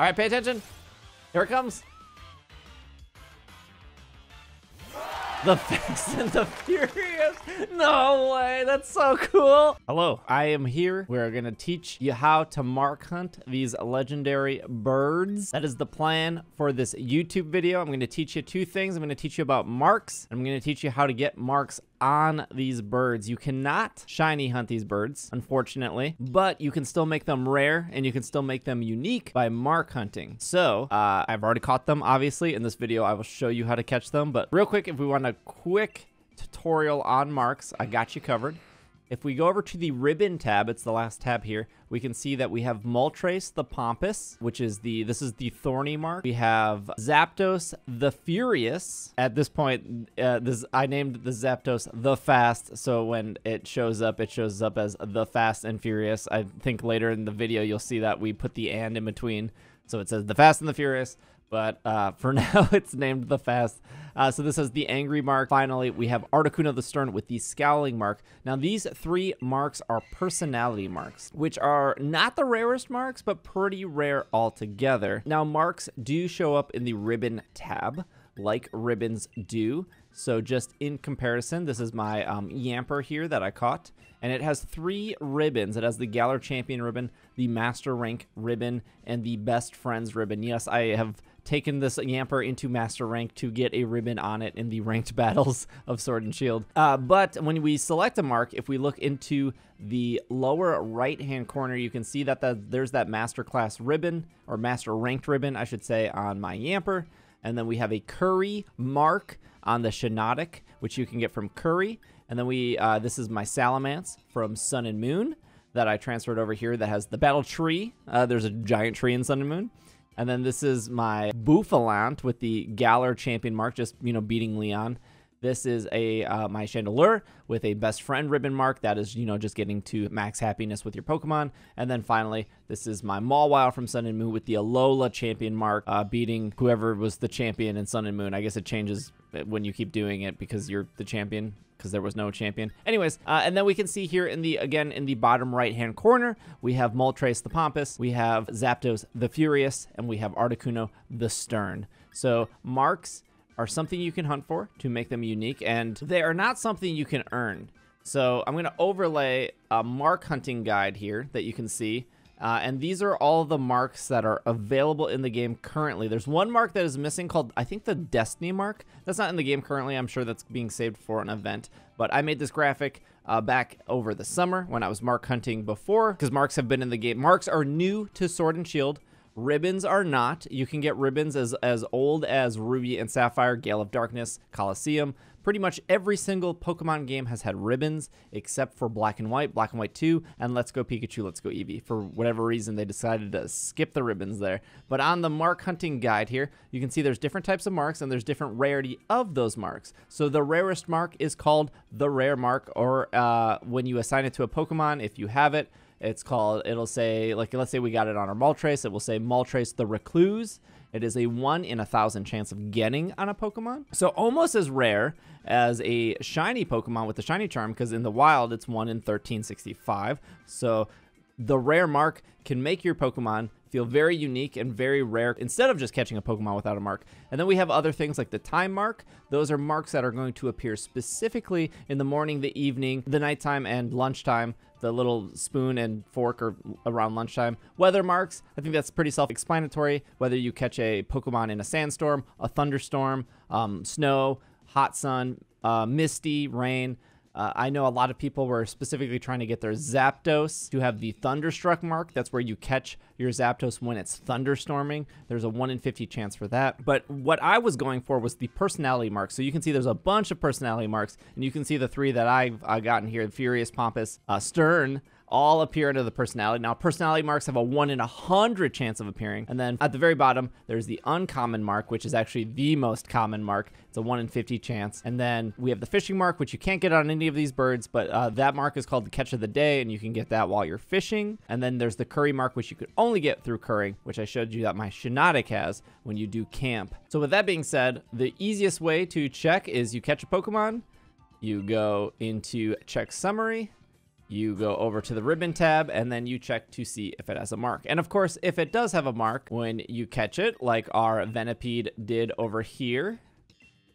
All right, pay attention. Here it comes. The Fast and the Furious. No way, that's so cool. Hello, I am here. We're gonna teach you how to mark hunt these legendary birds. That is the plan for this YouTube video. I'm gonna teach you two things. I'm gonna teach you about marks. I'm gonna teach you how to get marks on these birds. You cannot shiny hunt these birds, unfortunately, but you can still make them rare and you can still make them unique by mark hunting. So I've already caught them, obviously. In this video, I will show you how to catch them. But real quick, if we want a quick tutorial on marks, I got you covered. If we go over to the ribbon tab, it's the last tab here, we can see that we have Moltres the Pompous, which is the thorny mark. We have Zapdos the Furious. At this point, I named the Zapdos the Fast, so when it shows up as the Fast and Furious. I think later in the video, you'll see that we put the and in between. So it says the Fast and the Furious, but for now it's named the Fast. So this is the angry mark. Finally, we have Articuno the Stern with the scowling mark. Now these three marks are personality marks, which are not the rarest marks, but pretty rare altogether. Now marks do show up in the ribbon tab, like ribbons do. So just in comparison, this is my Yamper here that I caught, and it has three ribbons. It has the Galar Champion ribbon, the Master Rank ribbon, and the Best Friends ribbon. Yes, I have taken this Yamper into Master Rank to get a ribbon on it in the ranked battles of Sword and Shield. But when we select a mark, if we look into the lower right-hand corner, you can see that there's that Master Class ribbon, or Master Ranked ribbon, I should say, on my Yamper. And then we have a Curry mark on the Shiinotic, which you can get from Curry. And then this is my Salamence from Sun and Moon that I transferred over here that has the battle tree. There's a giant tree in Sun and Moon. And then this is my Bouffalant with the Galar Champion mark, just, you know, beating Leon. This is my Chandelure with a Best Friend ribbon mark. That is, you know, just getting to max happiness with your Pokemon. And then finally, this is my Mawile from Sun and Moon with the Alola Champion mark, beating whoever was the champion in Sun and Moon. I guess it changes when you keep doing it because you're the champion, because there was no champion. Anyways, and then we can see here in the bottom right-hand corner, we have Moltres the Pompous, we have Zapdos the Furious, and we have Articuno the Stern. So marks are something you can hunt for to make them unique, and they are not something you can earn. So I'm going to overlay a mark hunting guide here that you can see, and these are all the marks that are available in the game currently. There's one mark that is missing called, I think, the Destiny mark. That's not in the game currently. I'm sure that's being saved for an event, but I made this graphic back over the summer when I was mark hunting before, because marks have been in the game. Marks are new to Sword and Shield. Ribbons are not. You can get ribbons as old as Ruby and Sapphire, Gale of Darkness, Colosseum. Pretty much every single Pokemon game has had ribbons, except for Black and White, Black and White 2, and Let's Go Pikachu, Let's Go Eevee. For whatever reason, they decided to skip the ribbons there. But on the mark hunting guide here, you can see there's different types of marks, and there's different rarity of those marks. So the rarest mark is called the rare mark, or when you assign it to a Pokemon, if you have it, it's called, it'll say, like, let's say we got it on our Moltres. It will say Moltres the Recluse. It is a 1 in 1,000 chance of getting on a Pokemon. So almost as rare as a shiny Pokemon with the shiny charm, because in the wild, it's 1 in 1,365. So the rare mark can make your Pokemon feel very unique and very rare instead of just catching a Pokemon without a mark. And then we have other things like the time mark. Those are marks that are going to appear specifically in the morning, the evening, the nighttime, and lunchtime. The little spoon and fork are around lunchtime. Weather marks, I think that's pretty self-explanatory. Whether you catch a Pokemon in a sandstorm, a thunderstorm, snow, hot sun, misty, rain. I know a lot of people were specifically trying to get their Zapdos to have the Thunderstruck mark. That's where you catch your Zapdos when it's thunderstorming. There's a 1 in 50 chance for that. But what I was going for was the personality mark. So you can see there's a bunch of personality marks, and you can see the three that I've gotten here, Furious, Pompous, Stern, all appear under the personality. Now, personality marks have a 1 in 100 chance of appearing. And then at the very bottom, there's the uncommon mark, which is actually the most common mark. It's a 1 in 50 chance. And then we have the fishing mark, which you can't get on any of these birds, but that mark is called the catch of the day, and you can get that while you're fishing. And then there's the curry mark, which you could only get through currying, which I showed you that my Shiinotic has when you do camp. So with that being said, the easiest way to check is you catch a Pokemon, you go into check summary, you go over to the ribbon tab and then you check to see if it has a mark. And of course, if it does have a mark when you catch it, like our Venipede did over here,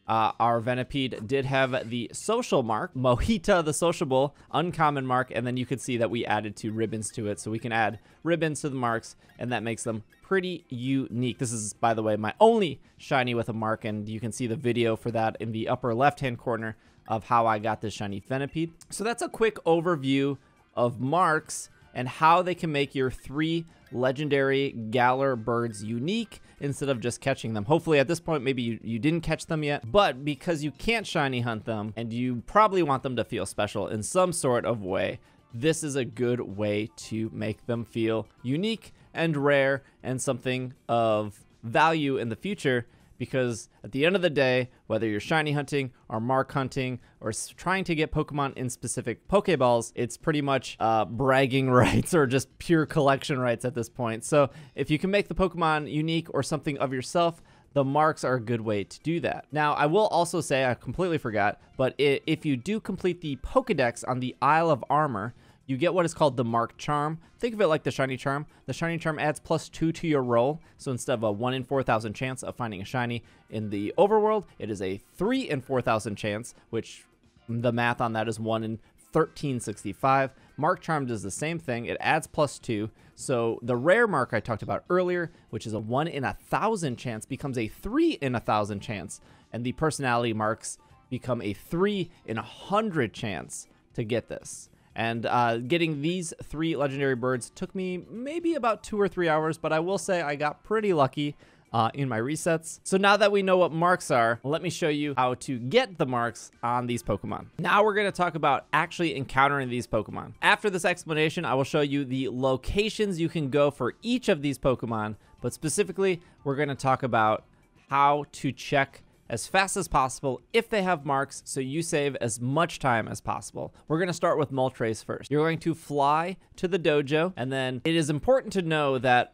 our Venipede did have the social mark, Mojita the sociable, uncommon mark, and then you could see that we added 2 ribbons to it, so we can add ribbons to the marks, and that makes them pretty unique. This is, by the way, my only shiny with a mark, and you can see the video for that in the upper left-hand corner of how I got this shiny Venipede. So that's a quick overview of marks and how they can make your 3 legendary Galar birds unique instead of just catching them. Hopefully at this point, maybe you didn't catch them yet, but because you can't shiny hunt them and you probably want them to feel special in some sort of way, this is a good way to make them feel unique and rare and something of value in the future. Because at the end of the day, whether you're shiny hunting or mark hunting or trying to get Pokemon in specific Pokeballs, it's pretty much bragging rights or just pure collection rights at this point. So if you can make the Pokemon unique or something of yourself, the marks are a good way to do that. Now, I will also say, I completely forgot, but if you do complete the Pokédex on the Isle of Armor, you get what is called the Mark Charm. Think of it like the Shiny Charm. The Shiny Charm adds +2 to your roll. So instead of a 1 in 4,000 chance of finding a Shiny in the overworld, it is a 3 in 4,000 chance, which the math on that is 1 in 1365. Mark Charm does the same thing. It adds +2. So the rare mark I talked about earlier, which is a 1 in 1,000 chance, becomes a 3 in 1,000 chance. And the personality marks become a 3 in 100 chance to get this. And getting these 3 legendary birds took me maybe about 2 or 3 hours, but I will say I got pretty lucky in my resets. So now that we know what marks are, let me show you how to get the marks on these Pokemon. Now we're gonna talk about actually encountering these Pokemon. After this explanation, I will show you the locations you can go for each of these Pokemon, but specifically, we're gonna talk about how to check as fast as possible if they have marks, so you save as much time as possible. We're gonna start with Moltres first. You're going to fly to the dojo, and then it is important to know that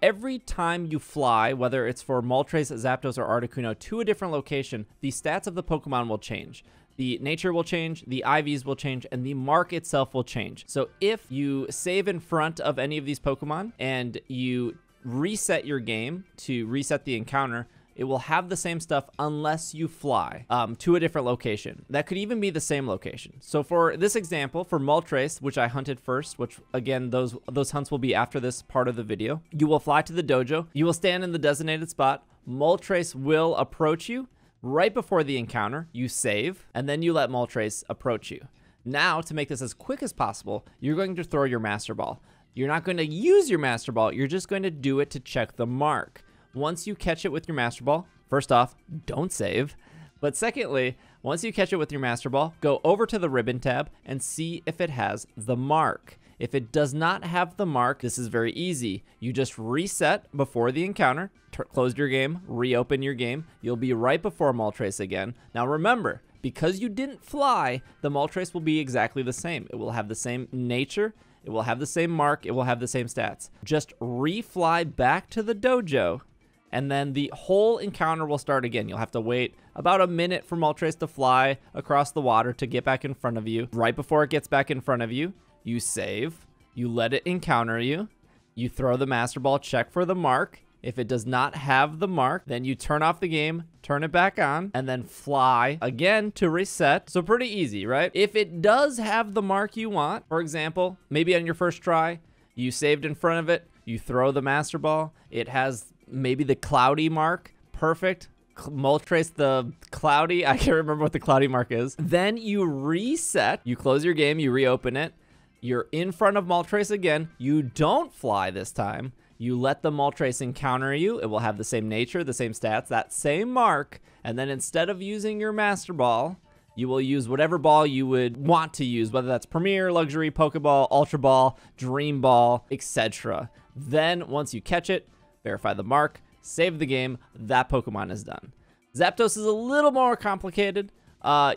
every time you fly, whether it's for Moltres, Zapdos, or Articuno, to a different location, the stats of the Pokemon will change. The nature will change, the IVs will change, and the mark itself will change. So if you save in front of any of these Pokemon and you reset your game to reset the encounter, it will have the same stuff unless you fly to a different location. That could even be the same location. So for this example, for Moltres, which I hunted first, which again, those hunts will be after this part of the video, you will fly to the dojo. You will stand in the designated spot. Moltres will approach you right before the encounter. You save, and then you let Moltres approach you. Now, to make this as quick as possible, you're going to throw your Master Ball. You're not going to use your Master Ball. You're just going to do it to check the mark. Once you catch it with your Master Ball, first off, don't save. But secondly, once you catch it with your Master Ball, go over to the ribbon tab and see if it has the mark. If it does not have the mark, this is very easy. You just reset before the encounter, close your game, reopen your game. You'll be right before Moltres again. Now remember, because you didn't fly, the Moltres will be exactly the same. It will have the same nature, it will have the same mark, it will have the same stats. Just re-fly back to the dojo, and then the whole encounter will start again. You'll have to wait about a minute for Moltres to fly across the water to get back in front of you. Right before it gets back in front of you, you save, you let it encounter you, you throw the Master Ball, check for the mark. If it does not have the mark, then you turn off the game, turn it back on, and then fly again to reset. So pretty easy, right? If it does have the mark you want, for example, maybe on your first try, you saved in front of it, you throw the Master Ball, it has maybe the cloudy mark. Perfect. Moltres the cloudy. I can't remember what the cloudy mark is. Then you reset. You close your game. You reopen it. You're in front of Moltres again. You don't fly this time. You let the Moltres encounter you. It will have the same nature, the same stats, that same mark. And then instead of using your Master Ball, you will use whatever ball you would want to use, whether that's Premier, Luxury, Pokeball, Ultra Ball, Dream Ball, etc. Then once you catch it, verify the mark, save the game, that Pokemon is done. Zapdos is a little more complicated.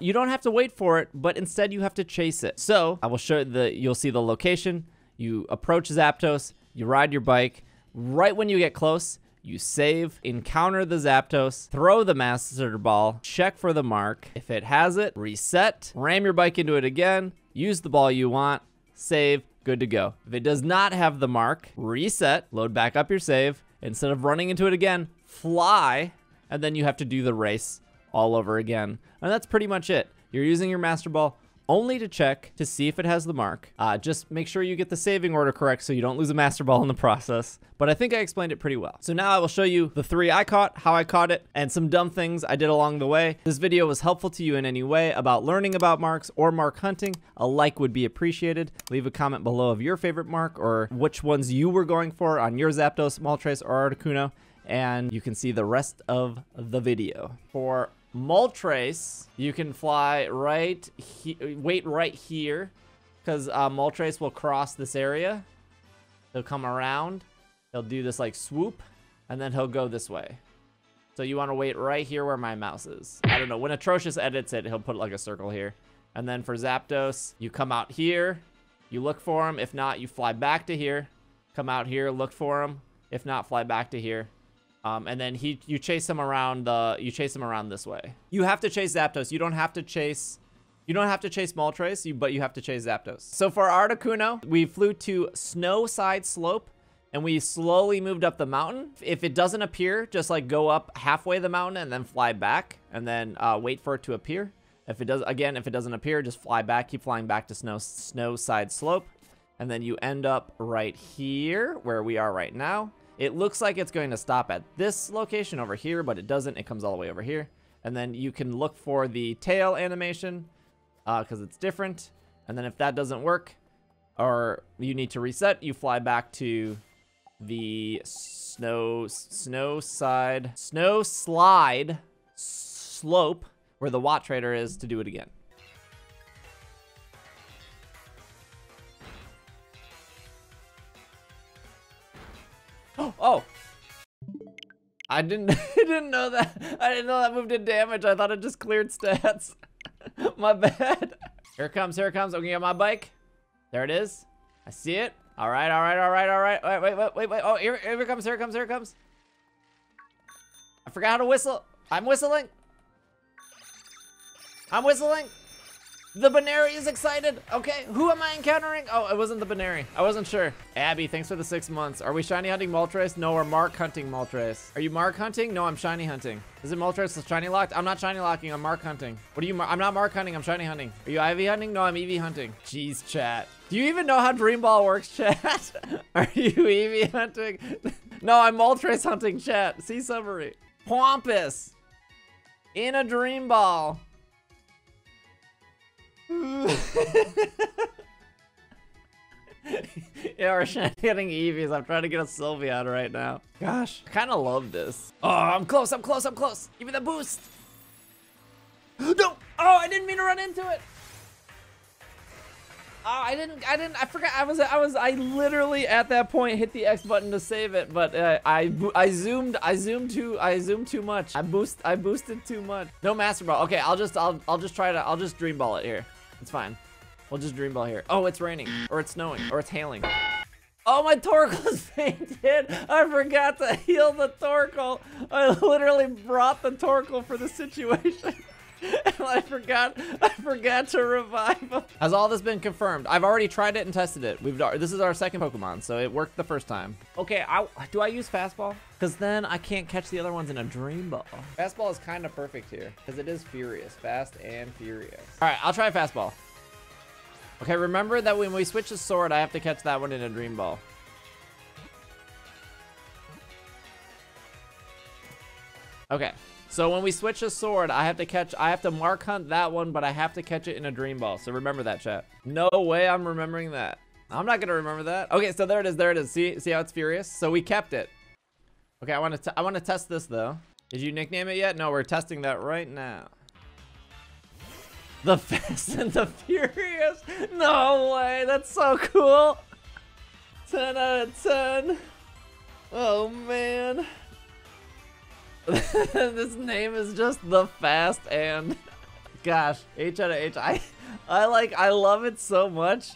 You don't have to wait for it, but instead you have to chase it. So I will show you you'll see the location. You approach Zapdos, you ride your bike. Right when you get close, you save, encounter the Zapdos, throw the Master Ball, check for the mark. If it has it, reset, ram your bike into it again, use the ball you want, save, good to go. If it does not have the mark, reset, load back up your save. Instead of running into it again, fly, and then you have to do the race all over again. And that's pretty much it. You're using your Master Ball only to check to see if it has the mark. Just make sure you get the saving order correct so you don't lose a Master Ball in the process. But I think I explained it pretty well. So now I will show you the three I caught, how I caught it, and some dumb things I did along the way. This video was helpful to you in any way about learning about marks or mark hunting. A like would be appreciated. Leave a comment below of your favorite mark or which ones you were going for on your Zapdos, Moltres, or Articuno. And you can see the rest of the video. For Moltres, you can fly right here, wait right here, because Moltres will cross this area. He'll come around, he'll do this like swoop, and then he'll go this way. So you want to wait right here where my mouse is. I don't know, when Atrocious edits it, he'll put like a circle here. And then for Zapdos, you come out here, you look for him. If not, you fly back to here, come out here, look for him. If not, fly back to here. And then you chase him around this way. You have to chase Zapdos. You don't have to chase Moltres, but you have to chase Zapdos. So for Articuno, we flew to Snowside Slope, and we slowly moved up the mountain. If it doesn't appear, just like go up halfway the mountain and then fly back, and then wait for it to appear. If it does, again, if it doesn't appear, just fly back. Keep flying back to Snowside Slope, and then you end up right here where we are right now. It looks like it's going to stop at this location over here, but it doesn't. It comes all the way over here. And then you can look for the tail animation because it's different. And then if that doesn't work or you need to reset, you fly back to the snowslide slope where the Watt Trader is to do it again. Oh, I didn't know that. I didn't know that move did damage. I thought it just cleared stats. My bad. Here it comes, here it comes. I'm gonna get my bike. There it is. I see it. All right, all right, all right, all right. Wait. Oh, here it comes, here it comes, here it comes. I forgot how to whistle. I'm whistling. I'm whistling. The Baneri is excited. Okay, who am I encountering? Oh, it wasn't the Baneri. I wasn't sure. Abby, thanks for the 6 months. Are we shiny hunting Moltres? No, we're mark hunting Moltres. Are you mark hunting? No, I'm shiny hunting. Is it Moltres shiny locked? I'm not shiny locking, I'm mark hunting. What are you? I'm not mark hunting, I'm shiny hunting. Are you Eevee hunting? No, I'm Eevee hunting. Jeez, chat. Do you even know how Dream Ball works, chat? Are you Eevee hunting? No, I'm Moltres hunting, chat. See summary. Pompous in a Dream Ball. Yeah, we're getting Eevees. I'm trying to get a Sylveon right now. Gosh, I kind of love this. Oh, I'm close, I'm close, I'm close. Give me the boost. No! Oh, I didn't mean to run into it. Oh, I forgot. I literally at that point hit the X button to save it, but I zoomed too much. I boosted too much. No Master Ball. Okay, I'll just Dream Ball it here. It's fine. We'll just Dream Ball here. Oh, it's raining, or it's snowing, or it's hailing. Oh, my Torkoal's fainted. I forgot to heal the Torkoal. I literally brought the Torkoal for the situation. I forgot to revive him. Has all this been confirmed? I've already tried it and tested it. This is our second Pokemon, so it worked the first time. Okay, do I use Fastball? Because then I can't catch the other ones in a Dream Ball. Fastball is kind of perfect here, because it is furious, fast and furious. All right, I'll try Fastball. Okay, remember that when we switch to Sword, I have to catch that one in a Dream Ball. Okay. So when we switch a Sword, I have to mark hunt that one, but I have to catch it in a Dream Ball. So remember that, chat. No way I'm remembering that. I'm not gonna remember that. Okay, so there it is, there it is. See how it's furious? So we kept it. Okay, I wanna test this though. Did you nickname it yet? No, we're testing that right now. The Fast and the Furious? No way, that's so cool. 10 out of 10. Oh man. This name is just The Fast and, gosh, H out of H. I love it so much,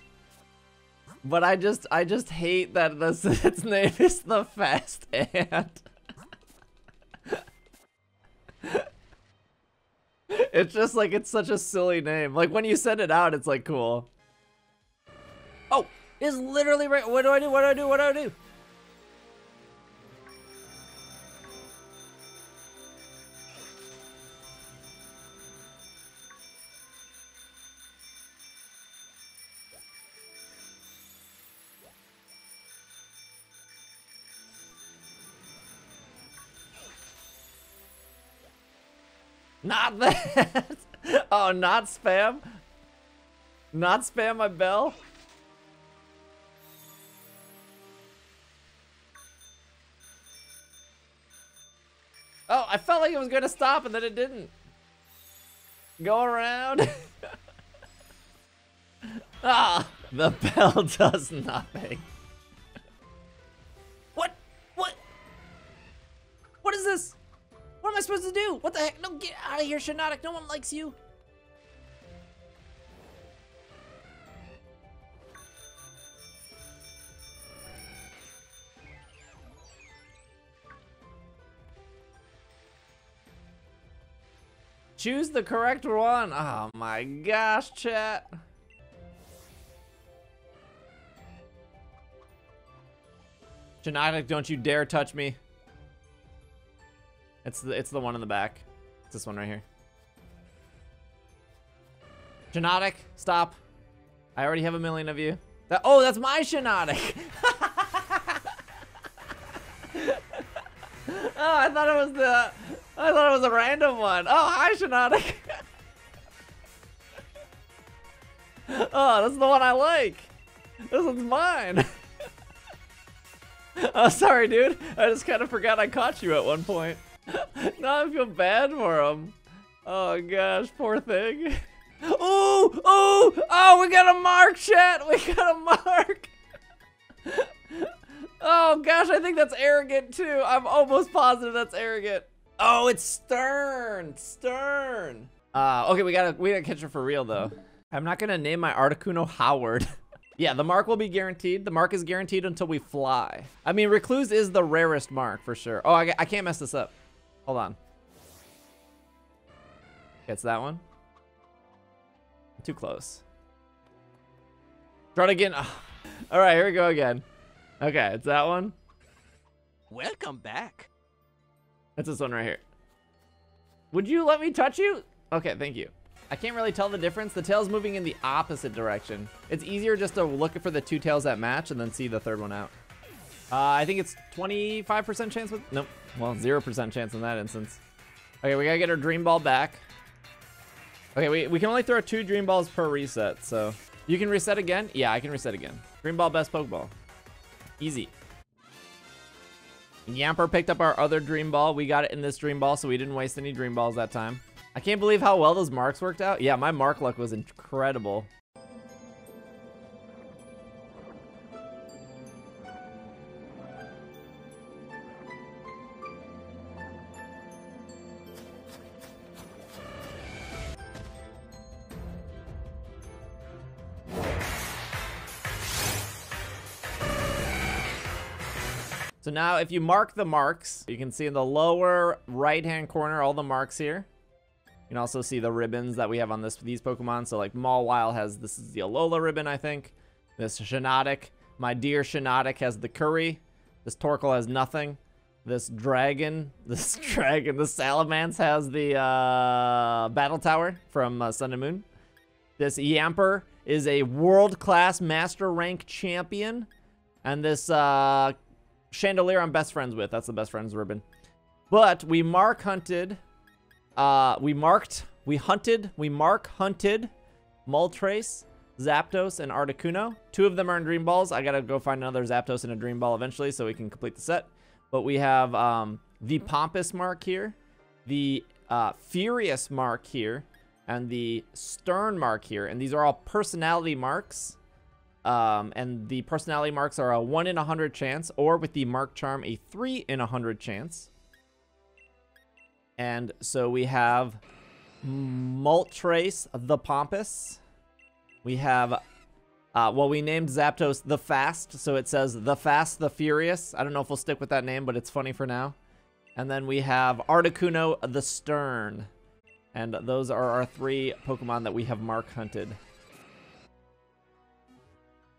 but I just hate that its name is The Fast and. It's just like, it's such a silly name. Like when you send it out, it's like cool. is literally right. What do I do? What do I do? What do I do? Not that. Oh, not spam. Not spam my bell. Oh, I felt like it was gonna stop and then it didn't. Go around. Ah, the bell does nothing. What? What? What is this? What am I supposed to do? What the heck? No, get out of here, Shiinotic. No one likes you. Choose the correct one. Oh my gosh, chat. Shiinotic, don't you dare touch me. It's the one in the back. It's this one right here. Shiinotic, stop. I already have a million of you. Oh, that's my Shiinotic. Oh, I thought it was a random one. Oh, hi, Shiinotic. Oh, that's the one I like. This one's mine. Oh, sorry, dude. I just kind of forgot I caught you at one point. Now I feel bad for him. Oh gosh, poor thing. Ooh, ooh, oh, we got a mark, chat. We got a mark. Oh gosh, I think that's arrogant too. I'm almost positive that's arrogant. Oh, it's Stern. Stern. Okay, we gotta catch her for real though. I'm not gonna name my Articuno Howard. Yeah, the mark will be guaranteed. The mark is guaranteed until we fly. I mean, Recluse is the rarest mark for sure. Oh, I can't mess this up. Hold on. It's that one. Too close. Try it again. Oh. All right, here we go again. Okay, it's that one. Welcome back. It's this one right here. Would you let me touch you? Okay, thank you. I can't really tell the difference. The tail's moving in the opposite direction. It's easier just to look for the two tails that match and then see the third one out. I think it's 25% chance with... Nope. Well, 0% chance in that instance. Okay, we gotta get our Dream Ball back. Okay, we can only throw 2 Dream Balls per reset, so... You can reset again? Yeah, I can reset again. Dream Ball, best Pokeball. Easy. Yamper picked up our other Dream Ball. We got it in this Dream Ball, so we didn't waste any Dream Balls that time. I can't believe how well those marks worked out. Yeah, my mark luck was incredible. So now if you mark the marks, you can see in the lower right-hand corner all the marks here. You can also see the ribbons that we have on these Pokemon. So like Mawile has, this is the Alola ribbon, I think. This Shiinotic, my dear Shiinotic, has the curry. This Torkoal has nothing. This dragon, the Salamence has the Battle Tower from Sun and Moon. This Yamper is a world-class Master Rank champion. And this Chandelure I'm best friends with. That's the best friends ribbon. But we mark hunted... We mark hunted Moltres, Zapdos, and Articuno. 2 of them are in Dream Balls. I gotta go find another Zapdos and a Dream Ball eventually so we can complete the set. But we have the Pompous mark here, the Furious mark here, and the Stern mark here. And these are all personality marks. And the personality marks are a 1 in 100 chance, or with the Mark Charm, a 3 in 100 chance. And so we have Moltres the Pompous. We have, well, we named Zapdos the Fast. So it says the Fast, the Furious. I don't know if we'll stick with that name, but it's funny for now. And then we have Articuno the Stern. And those are our 3 Pokemon that we have mark hunted.